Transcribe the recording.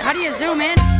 How do you zoom in?